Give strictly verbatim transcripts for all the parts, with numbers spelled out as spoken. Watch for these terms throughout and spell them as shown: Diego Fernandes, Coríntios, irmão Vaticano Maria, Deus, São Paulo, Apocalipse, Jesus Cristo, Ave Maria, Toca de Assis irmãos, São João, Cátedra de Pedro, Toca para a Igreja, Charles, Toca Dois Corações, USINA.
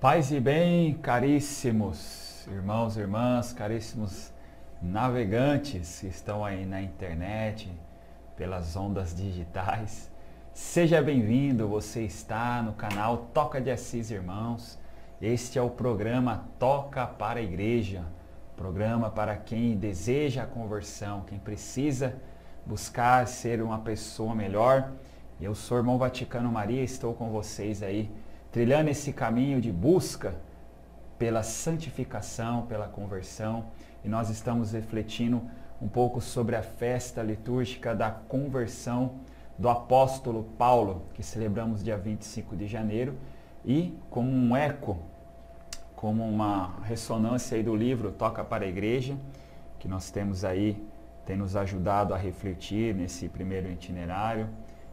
Paz e bem, caríssimos irmãos e irmãs, caríssimos navegantes que estão aí na internet, pelas ondas digitais. Seja bem-vindo, você está no canal Toca de Assis Irmãos. Este é o programa Toca para a Igreja, programa para quem deseja a conversão, quem precisa buscar ser uma pessoa melhor. Eu sou o irmão Vaticano Maria, estou com vocês aí, trilhando esse caminho de busca pela santificação, pela conversão. E nós estamos refletindo um pouco sobre a festa litúrgica da conversão do apóstolo Paulo, que celebramos dia vinte e cinco de janeiro. E como um eco, como uma ressonância aí do livro Toca para a Igreja, que nós temos aí, tem nos ajudado a refletir nesse primeiro itinerário.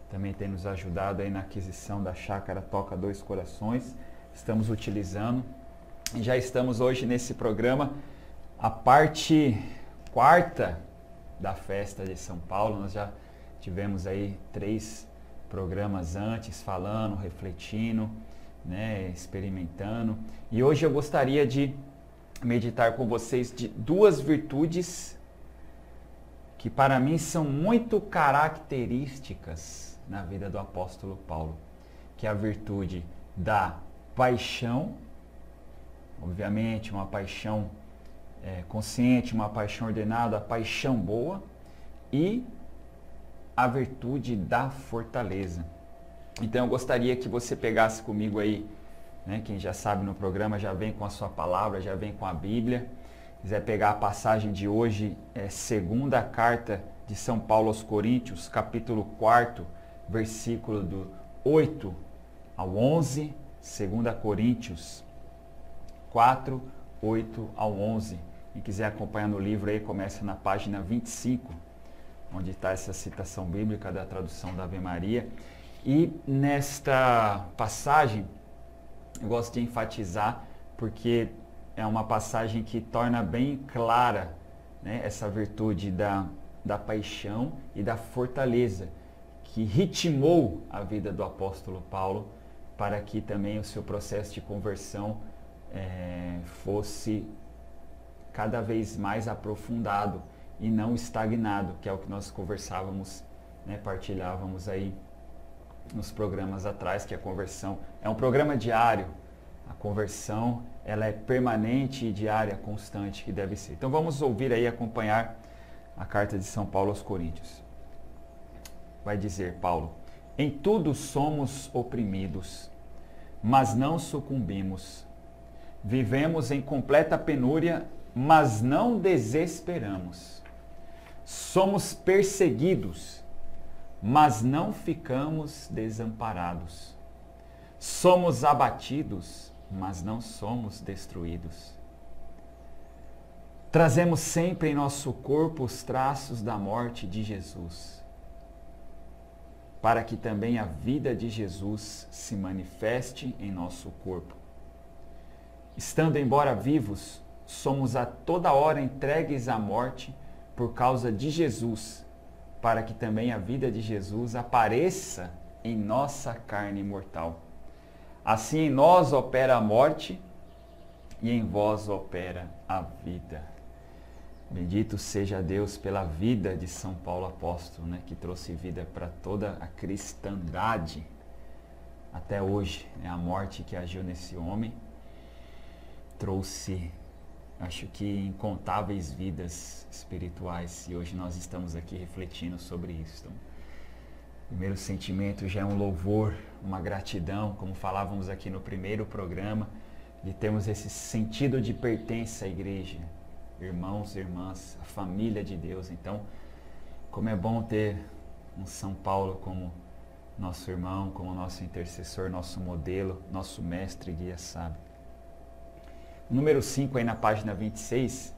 Também tem nos ajudado aí na aquisição da chácara Toca Dois Corações. Estamos utilizando. E já estamos hoje nesse programa, a parte quarta da festa de São Paulo. Nós já tivemos aí três programas antes, falando, refletindo, né, experimentando. E hoje eu gostaria de meditar com vocês de duas virtudes que para mim são muito características na vida do apóstolo Paulo, que é a virtude da paixão, obviamente uma paixão é, consciente, uma paixão ordenada, a paixão boa, e a virtude da fortaleza. Então eu gostaria que você pegasse comigo aí, né, quem já sabe no programa já vem com a sua palavra, já vem com a Bíblia. Se quiser pegar a passagem de hoje, é segunda carta de São Paulo aos Coríntios, capítulo quatro, versículo do oito ao onze, dois Coríntios quatro, oito ao onze. Quem quiser acompanhar no livro aí, começa na página vinte e cinco, onde está essa citação bíblica da tradução da Ave Maria. E nesta passagem, eu gosto de enfatizar, porque é uma passagem que torna bem clara, né, essa virtude da, da paixão e da fortaleza, que ritmou a vida do apóstolo Paulo para que também o seu processo de conversão é, fosse cada vez mais aprofundado e não estagnado, que é o que nós conversávamos, né, partilhávamos aí nos programas atrás, que a conversão é um programa diário, a conversão ela é permanente e diária, constante, que deve ser. Então vamos ouvir aí, acompanhar a carta de São Paulo aos Coríntios. Vai dizer Paulo: em tudo somos oprimidos, mas não sucumbimos. Vivemos em completa penúria, mas não desesperamos. Somos perseguidos, mas não ficamos desamparados. Somos abatidos, mas não somos destruídos. Trazemos sempre em nosso corpo os traços da morte de Jesus, para que também a vida de Jesus se manifeste em nosso corpo. Estando embora vivos, somos a toda hora entregues à morte por causa de Jesus, para que também a vida de Jesus apareça em nossa carne mortal. Assim em nós opera a morte e em vós opera a vida. Bendito seja Deus pela vida de São Paulo apóstolo, né, que trouxe vida para toda a cristandade até hoje, né, a morte que agiu nesse homem trouxe, acho que, incontáveis vidas espirituais, e hoje nós estamos aqui refletindo sobre isso. Então, o primeiro sentimento já é um louvor, uma gratidão, como falávamos aqui no primeiro programa, de termos esse sentido de pertença à igreja, irmãos e irmãs, a família de Deus. Então, como é bom ter um São Paulo como nosso irmão, como nosso intercessor, nosso modelo, nosso mestre e guia sábio. No número cinco, aí na página vinte e seis,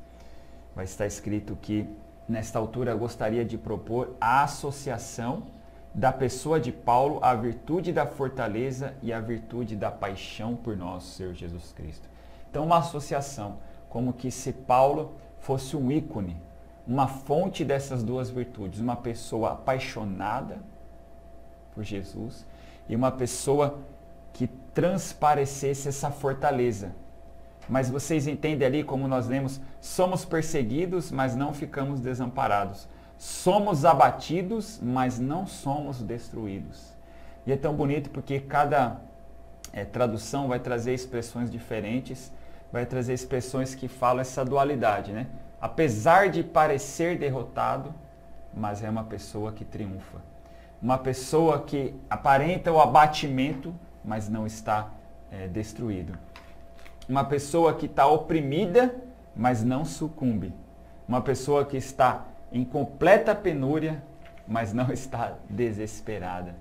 vai estar escrito que, nesta altura, eu gostaria de propor a associação da pessoa de Paulo à virtude da fortaleza e à virtude da paixão por nosso Senhor Jesus Cristo. Então, uma associação, como que se Paulo fosse um ícone, uma fonte dessas duas virtudes, uma pessoa apaixonada por Jesus e uma pessoa que transparecesse essa fortaleza. Mas vocês entendem ali, como nós lemos, somos perseguidos, mas não ficamos desamparados. Somos abatidos, mas não somos destruídos. E é tão bonito porque cada é, tradução vai trazer expressões diferentes, vai trazer expressões que falam essa dualidade, né? Apesar de parecer derrotado, mas é uma pessoa que triunfa. Uma pessoa que aparenta o abatimento, mas não está é, destruído. Uma pessoa que está oprimida, mas não sucumbe. Uma pessoa que está em completa penúria, mas não está desesperada.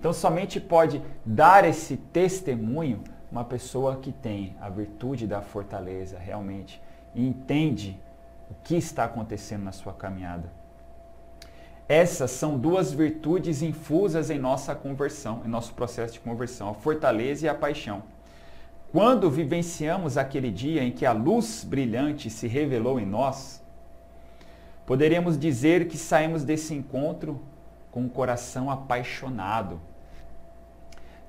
Então, somente pode dar esse testemunho uma pessoa que tem a virtude da fortaleza, realmente, e entende o que está acontecendo na sua caminhada. Essas são duas virtudes infusas em nossa conversão, em nosso processo de conversão, a fortaleza e a paixão. Quando vivenciamos aquele dia em que a luz brilhante se revelou em nós, poderemos dizer que saímos desse encontro com o coração apaixonado.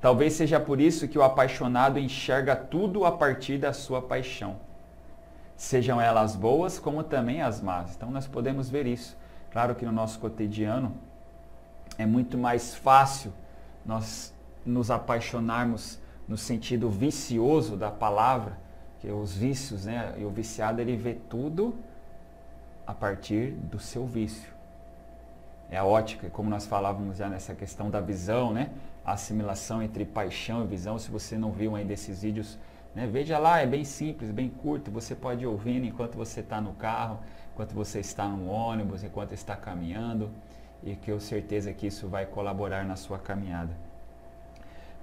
Talvez seja por isso que o apaixonado enxerga tudo a partir da sua paixão, sejam elas boas como também as más. Então nós podemos ver isso. Claro que no nosso cotidiano é muito mais fácil nós nos apaixonarmos no sentido vicioso da palavra, que os vícios, né? E o viciado, ele vê tudo a partir do seu vício. É a ótica, como nós falávamos já nessa questão da visão, né? A assimilação entre paixão e visão. Se você não viu ainda esses vídeos, né? Veja lá, é bem simples, bem curto. Você pode ir ouvindo enquanto você está no carro, enquanto você está no ônibus, enquanto está caminhando. E que eu tenho certeza que isso vai colaborar na sua caminhada.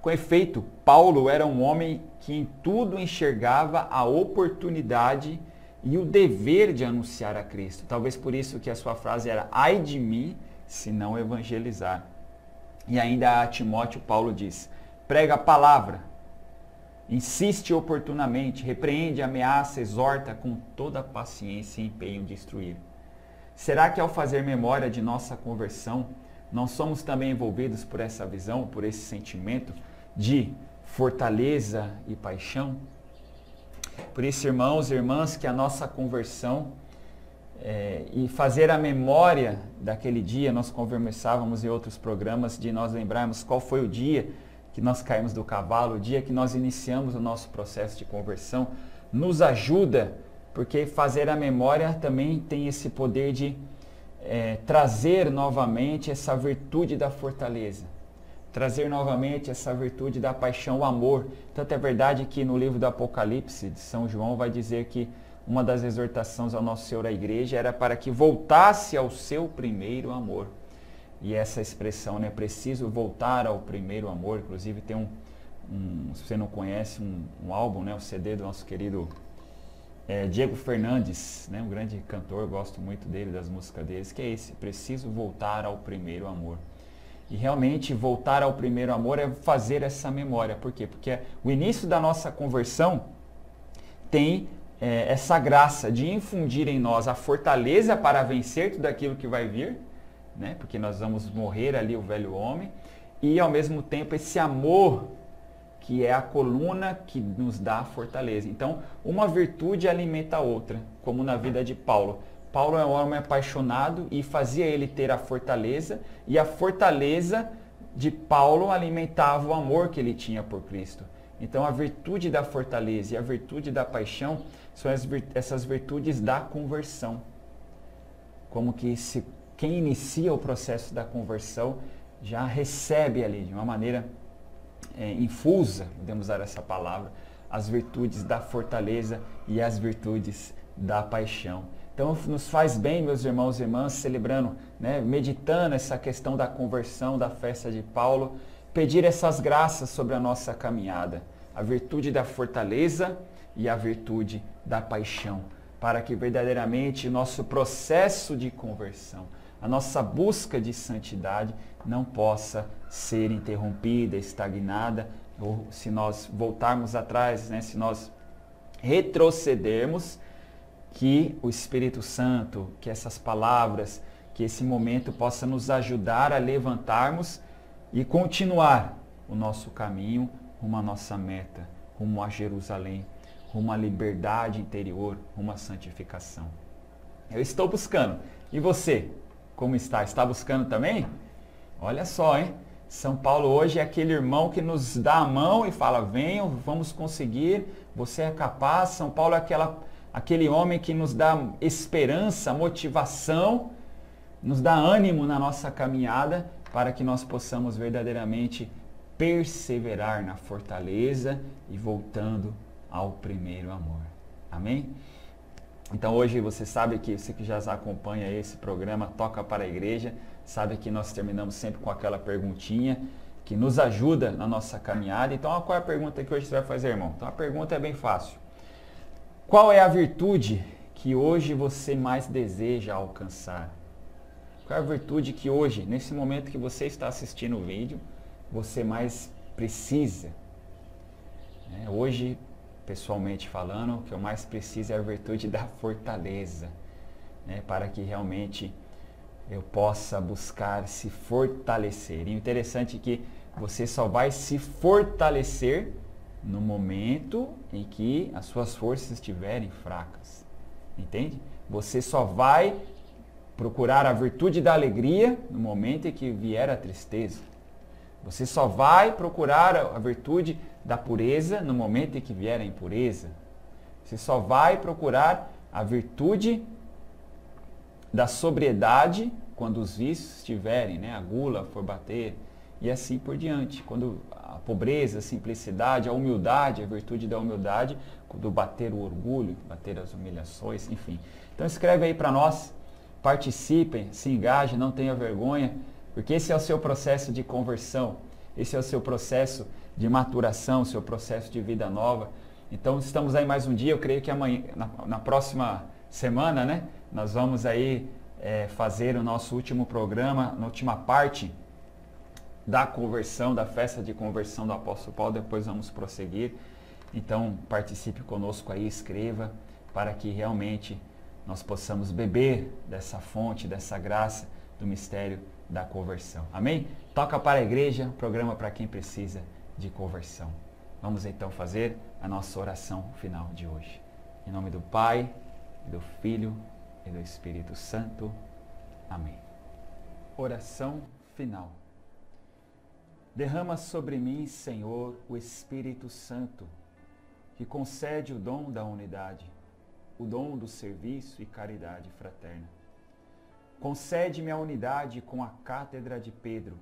Com efeito, Paulo era um homem que em tudo enxergava a oportunidade e o dever de anunciar a Cristo. Talvez por isso que a sua frase era: ai de mim, se não evangelizar. E ainda a Timóteo, Paulo diz: prega a palavra, insiste oportunamente, repreende, ameaça, exorta com toda paciência e empenho de instruir. Será que ao fazer memória de nossa conversão, não somos também envolvidos por essa visão, por esse sentimento de fortaleza e paixão? Por isso, irmãos e irmãs, que a nossa conversão é, e fazer a memória daquele dia, nós conversávamos em outros programas, de nós lembrarmos qual foi o dia que nós caímos do cavalo, o dia que nós iniciamos o nosso processo de conversão, nos ajuda, porque fazer a memória também tem esse poder de É, trazer novamente essa virtude da fortaleza, trazer novamente essa virtude da paixão, o amor. Tanto é verdade que no livro do Apocalipse de São João vai dizer que uma das exortações ao nosso Senhor à igreja era para que voltasse ao seu primeiro amor. E essa expressão, né, preciso voltar ao primeiro amor, inclusive tem um, um se você não conhece, um, um álbum, né, um C D do nosso querido É, Diego Fernandes, né, um grande cantor, gosto muito dele, das músicas deles, que é esse: preciso voltar ao primeiro amor. E realmente voltar ao primeiro amor é fazer essa memória. Por quê? Porque o início da nossa conversão tem é, essa graça de infundir em nós a fortaleza para vencer tudo aquilo que vai vir, né, porque nós vamos morrer ali o velho homem, e ao mesmo tempo esse amor que é a coluna que nos dá a fortaleza. Então, uma virtude alimenta a outra, como na vida de Paulo. Paulo é um homem apaixonado e fazia ele ter a fortaleza, e a fortaleza de Paulo alimentava o amor que ele tinha por Cristo. Então, a virtude da fortaleza e a virtude da paixão são as virt- essas virtudes da conversão. Como que se, quem inicia o processo da conversão já recebe ali, de uma maneira É, infusa, podemos usar essa palavra, as virtudes da fortaleza e as virtudes da paixão. Então nos faz bem, meus irmãos e irmãs, celebrando, né, meditando essa questão da conversão, da festa de Paulo, pedir essas graças sobre a nossa caminhada, a virtude da fortaleza e a virtude da paixão, para que verdadeiramente o nosso processo de conversão, a nossa busca de santidade não possa ser interrompida, estagnada, ou se nós voltarmos atrás, né, se nós retrocedermos, que o Espírito Santo, que essas palavras, que esse momento possa nos ajudar a levantarmos e continuar o nosso caminho rumo à nossa meta, rumo a Jerusalém, rumo à liberdade interior, rumo à santificação. Eu estou buscando. E você, como está? Está buscando também? Olha só, hein? São Paulo hoje é aquele irmão que nos dá a mão e fala, venham, vamos conseguir, você é capaz. São Paulo é aquela, aquele homem que nos dá esperança, motivação, nos dá ânimo na nossa caminhada para que nós possamos verdadeiramente perseverar na fortaleza e voltando ao primeiro amor. Amém? Então hoje você sabe que, você que já acompanha esse programa Toca para a Igreja, sabe que nós terminamos sempre com aquela perguntinha que nos ajuda na nossa caminhada. Então qual é a pergunta que hoje você vai fazer, irmão? Então a pergunta é bem fácil. Qual é a virtude que hoje você mais deseja alcançar? Qual é a virtude que hoje, nesse momento que você está assistindo o vídeo, você mais precisa? É, hoje... pessoalmente falando, o que eu mais preciso é a virtude da fortaleza, né, para que realmente eu possa buscar se fortalecer. E o interessante é que você só vai se fortalecer no momento em que as suas forças estiverem fracas, entende? Você só vai procurar a virtude da alegria no momento em que vier a tristeza. Você só vai procurar a virtude da pureza no momento em que vier a impureza. Você só vai procurar a virtude da sobriedade quando os vícios estiverem, né? A gula for bater e assim por diante. Quando a pobreza, a simplicidade, a humildade, a virtude da humildade, quando bater o orgulho, bater as humilhações, enfim. Então escreve aí para nós, participem, se engajem, não tenha vergonha, porque esse é o seu processo de conversão, esse é o seu processo de maturação, seu processo de vida nova. Então estamos aí mais um dia, eu creio que amanhã, na, na próxima semana, né, nós vamos aí é, fazer o nosso último programa, na última parte da conversão, da festa de conversão do apóstolo Paulo, depois vamos prosseguir. Então participe conosco aí, escreva, para que realmente nós possamos beber dessa fonte, dessa graça, do mistério da conversão. Amém? Toca para a Igreja, programa para quem precisa de conversão. Vamos então fazer a nossa oração final de hoje. Em nome do Pai, do Filho e do Espírito Santo. Amém. Oração final. Derrama sobre mim, Senhor, o Espírito Santo, que concede o dom da unidade, o dom do serviço e caridade fraterna. Concede-me a unidade com a Cátedra de Pedro,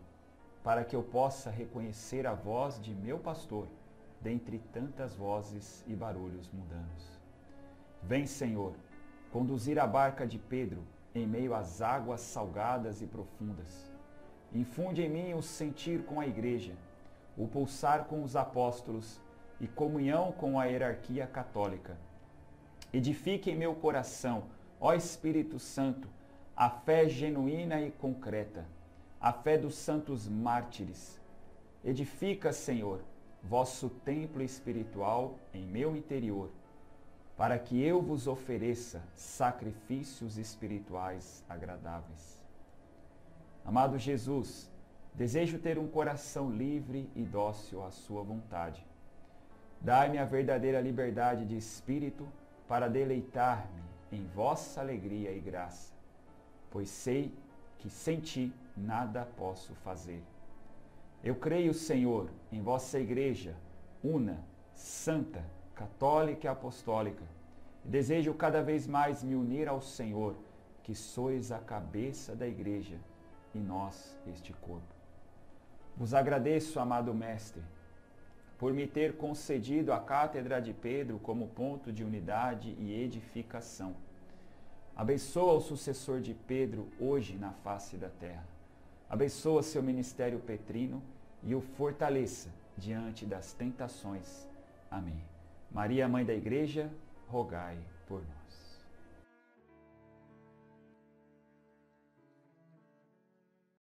para que eu possa reconhecer a voz de meu pastor, dentre tantas vozes e barulhos mundanos. Vem, Senhor, conduzir a barca de Pedro em meio às águas salgadas e profundas. Infunde em mim o sentir com a Igreja, o pulsar com os apóstolos e comunhão com a hierarquia católica. Edifique em meu coração, ó Espírito Santo, a fé genuína e concreta, a fé dos santos mártires. Edifica, Senhor, vosso templo espiritual em meu interior, para que eu vos ofereça sacrifícios espirituais agradáveis. Amado Jesus, desejo ter um coração livre e dócil à sua vontade. Dai-me a verdadeira liberdade de espírito para deleitar-me em vossa alegria e graça, pois sei que sem ti nada posso fazer. Eu creio, Senhor, em vossa Igreja, una, santa, católica e apostólica. Desejo cada vez mais me unir ao Senhor, que sois a cabeça da Igreja e nós este corpo. Vos agradeço, amado Mestre, por me ter concedido a Cátedra de Pedro como ponto de unidade e edificação. Abençoa o sucessor de Pedro hoje na face da terra. Abençoa seu ministério petrino e o fortaleça diante das tentações. Amém. Maria, Mãe da Igreja, rogai por nós.